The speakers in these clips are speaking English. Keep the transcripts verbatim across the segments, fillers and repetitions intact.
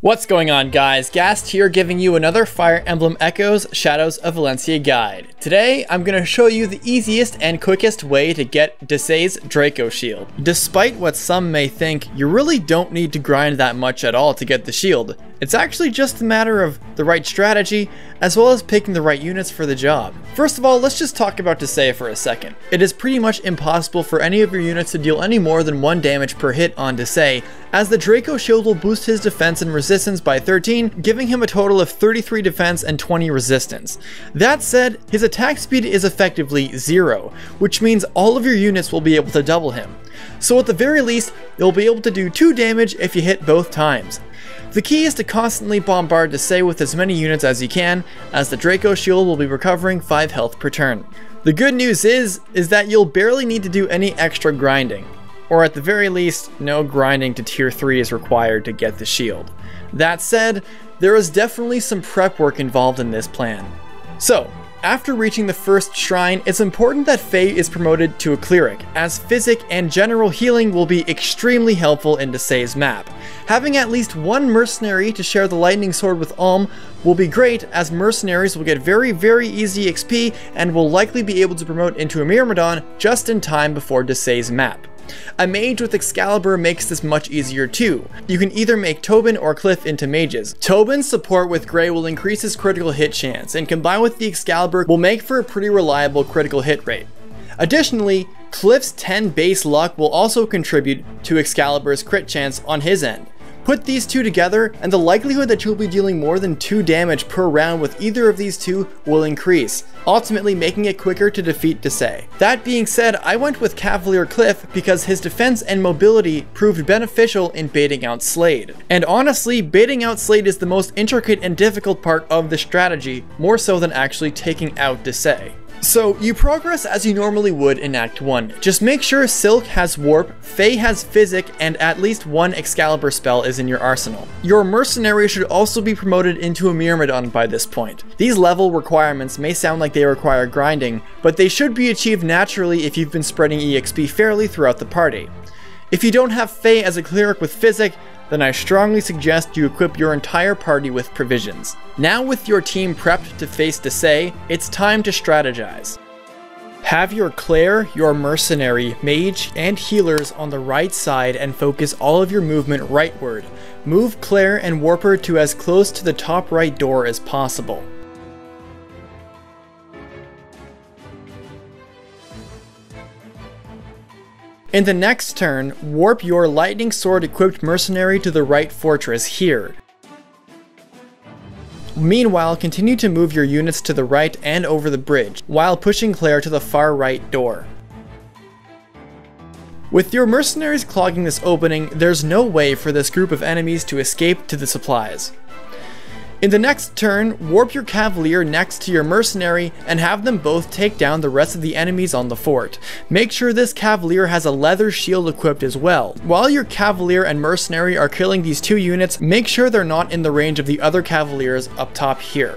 What's going on, guys? Gast here, giving you another Fire Emblem Echoes: Shadows of Valentia guide. Today, I'm going to show you the easiest and quickest way to get Desaix's Draco Shield. Despite what some may think, you really don't need to grind that much at all to get the shield. It's actually just a matter of the right strategy, as well as picking the right units for the job. First of all, let's just talk about Desaix for a second. It is pretty much impossible for any of your units to deal any more than one damage per hit on Desaix, as the Draco Shield will boost his defense and resistance by thirteen, giving him a total of thirty-three defense and twenty resistance. That said, his attack speed is effectively zero, which means all of your units will be able to double him. So at the very least, you'll be able to do two damage if you hit both times. The key is to constantly bombard Desaix with as many units as you can, as the Draco Shield will be recovering five health per turn. The good news is, is that you'll barely need to do any extra grinding, or at the very least, no grinding to tier three is required to get the shield. That said, there is definitely some prep work involved in this plan. So, after reaching the first shrine, it's important that Faye is promoted to a cleric, as physic and general healing will be extremely helpful in Desaix's map. Having at least one mercenary to share the lightning sword with Alm will be great, as mercenaries will get very very easy X P and will likely be able to promote into a Myrmidon just in time before Desaix's map. A mage with Excalibur makes this much easier too. You can either make Tobin or Cliff into mages. Tobin's support with Grey will increase his critical hit chance, and combined with the Excalibur will make for a pretty reliable critical hit rate. Additionally, Cliff's ten base luck will also contribute to Excalibur's crit chance on his end. Put these two together, and the likelihood that you'll be dealing more than two damage per round with either of these two will increase, ultimately making it quicker to defeat Desaix. That being said, I went with Cavalier Cliff because his defense and mobility proved beneficial in baiting out Slade. And honestly, baiting out Slade is the most intricate and difficult part of the strategy, more so than actually taking out Desaix. So, you progress as you normally would in Act one. Just make sure Silk has Warp, Faye has Physic, and at least one Excalibur spell is in your arsenal. Your mercenary should also be promoted into a Myrmidon by this point. These level requirements may sound like they require grinding, but they should be achieved naturally if you've been spreading E X P fairly throughout the party. If you don't have Faye as a cleric with Physic, then I strongly suggest you equip your entire party with provisions. Now with your team prepped to face Desaix, it's time to strategize. Have your Claire, your mercenary, mage, and healers on the right side and focus all of your movement rightward. Move Claire and Warper to as close to the top right door as possible. In the next turn, warp your lightning sword equipped mercenary to the right fortress here. Meanwhile, continue to move your units to the right and over the bridge, while pushing Claire to the far right door. With your mercenaries clogging this opening, there's no way for this group of enemies to escape to the supplies. In the next turn, warp your cavalier next to your mercenary and have them both take down the rest of the enemies on the fort. Make sure this cavalier has a leather shield equipped as well. While your cavalier and mercenary are killing these two units, make sure they're not in the range of the other cavaliers up top here.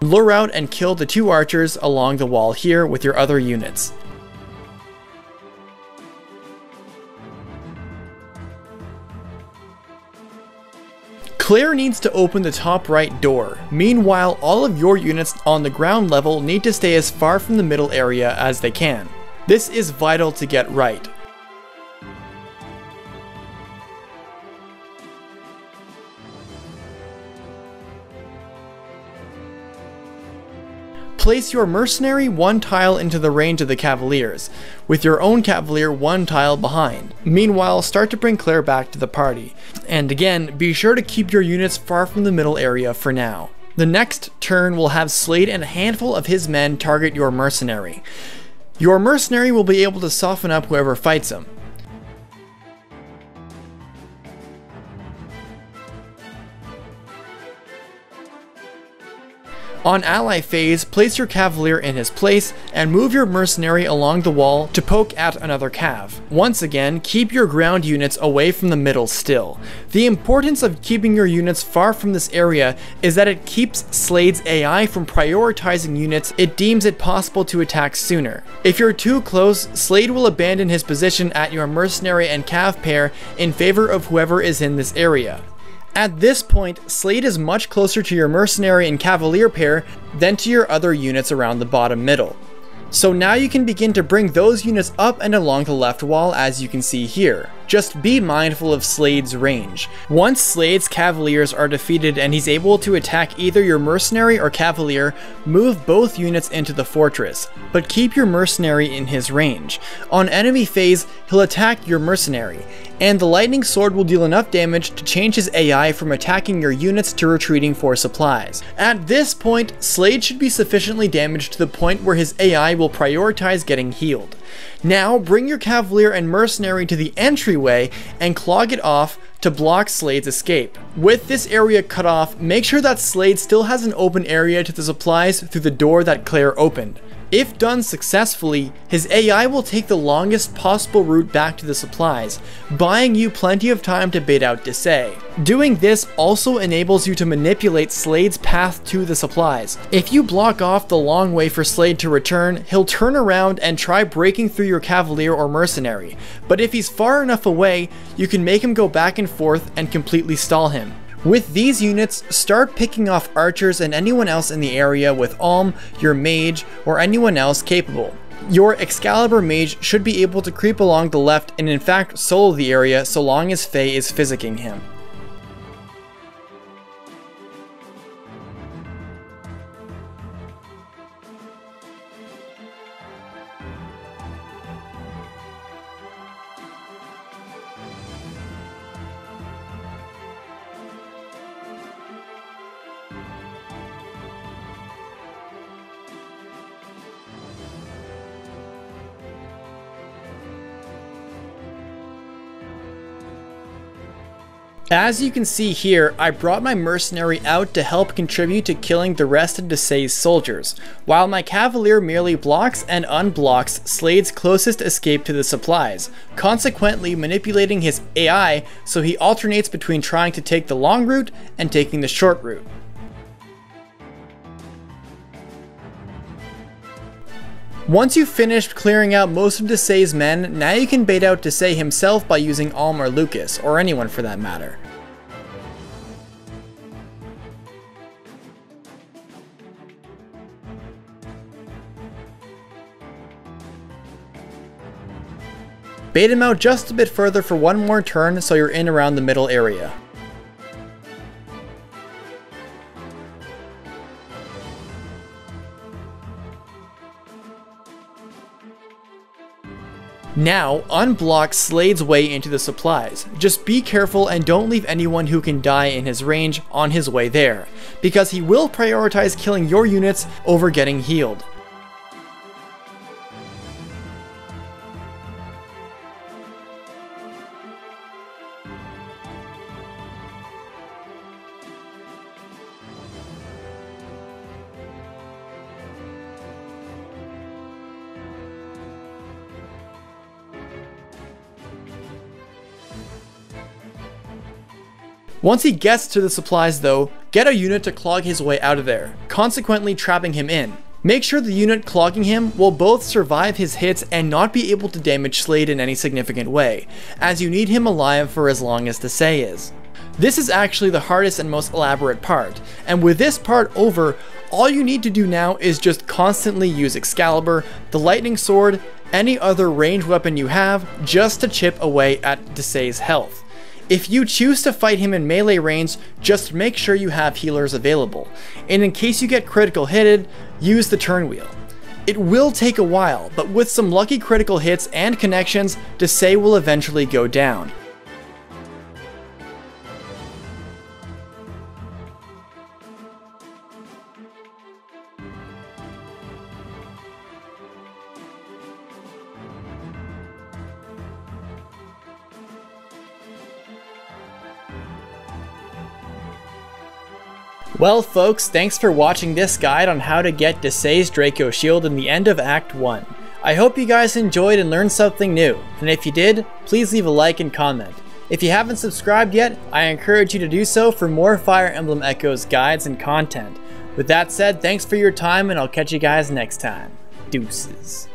Lure out and kill the two archers along the wall here with your other units. Claire needs to open the top right door. Meanwhile, all of your units on the ground level need to stay as far from the middle area as they can. This is vital to get right. Place your mercenary one tile into the range of the cavaliers, with your own cavalier one tile behind. Meanwhile, start to bring Claire back to the party. And again, be sure to keep your units far from the middle area for now. The next turn will have Slade and a handful of his men target your mercenary. Your mercenary will be able to soften up whoever fights him. On ally phase, place your cavalier in his place and move your mercenary along the wall to poke at another cav. Once again, keep your ground units away from the middle still. The importance of keeping your units far from this area is that it keeps Slade's A I from prioritizing units it deems it possible to attack sooner. If you're too close, Slade will abandon his position at your mercenary and cav pair in favor of whoever is in this area. At this point, Slade is much closer to your mercenary and cavalier pair than to your other units around the bottom middle. So now you can begin to bring those units up and along the left wall, as you can see here. Just be mindful of Slade's range. Once Slade's cavaliers are defeated and he's able to attack either your mercenary or cavalier, move both units into the fortress, but keep your mercenary in his range. On enemy phase, he'll attack your mercenary, and the lightning sword will deal enough damage to change his A I from attacking your units to retreating for supplies. At this point, Slade should be sufficiently damaged to the point where his A I will prioritize getting healed. Now, bring your cavalier and mercenary to the entryway and clog it off to block Slade's escape. With this area cut off, make sure that Slade still has an open area to the supplies through the door that Claire opened. If done successfully, his A I will take the longest possible route back to the supplies, buying you plenty of time to bait out Desaix. Doing this also enables you to manipulate Slade's path to the supplies. If you block off the long way for Slade to return, he'll turn around and try breaking through your cavalier or mercenary, but if he's far enough away, you can make him go back and forth and completely stall him. With these units, start picking off archers and anyone else in the area with Alm, your mage, or anyone else capable. Your Excalibur mage should be able to creep along the left and in fact solo the area so long as Faye is physicking him. As you can see here, I brought my mercenary out to help contribute to killing the rest of Desaix's soldiers, while my cavalier merely blocks and unblocks Slade's closest escape to the supplies, consequently manipulating his A I so he alternates between trying to take the long route and taking the short route. Once you've finished clearing out most of Desaix's men, now you can bait out Desaix himself by using Alm or Lucas, or anyone for that matter. Bait him out just a bit further for one more turn so you're in around the middle area. Now, unblock Slade's way into the supplies. Just be careful and don't leave anyone who can die in his range on his way there, because he will prioritize killing your units over getting healed. Once he gets to the supplies though, get a unit to clog his way out of there, consequently trapping him in. Make sure the unit clogging him will both survive his hits and not be able to damage Slade in any significant way, as you need him alive for as long as Desaix is. This is actually the hardest and most elaborate part, and with this part over, all you need to do now is just constantly use Excalibur, the lightning sword, any other ranged weapon you have, just to chip away at Desaix's health. If you choose to fight him in melee range, just make sure you have healers available, and in case you get critical hitted, use the turn wheel. It will take a while, but with some lucky critical hits and connections, Desaix will eventually go down. Well folks, thanks for watching this guide on how to get Desaix Draco Shield in the end of Act one. I hope you guys enjoyed and learned something new, and if you did, please leave a like and comment. If you haven't subscribed yet, I encourage you to do so for more Fire Emblem Echoes guides and content. With that said, thanks for your time and I'll catch you guys next time. Deuces.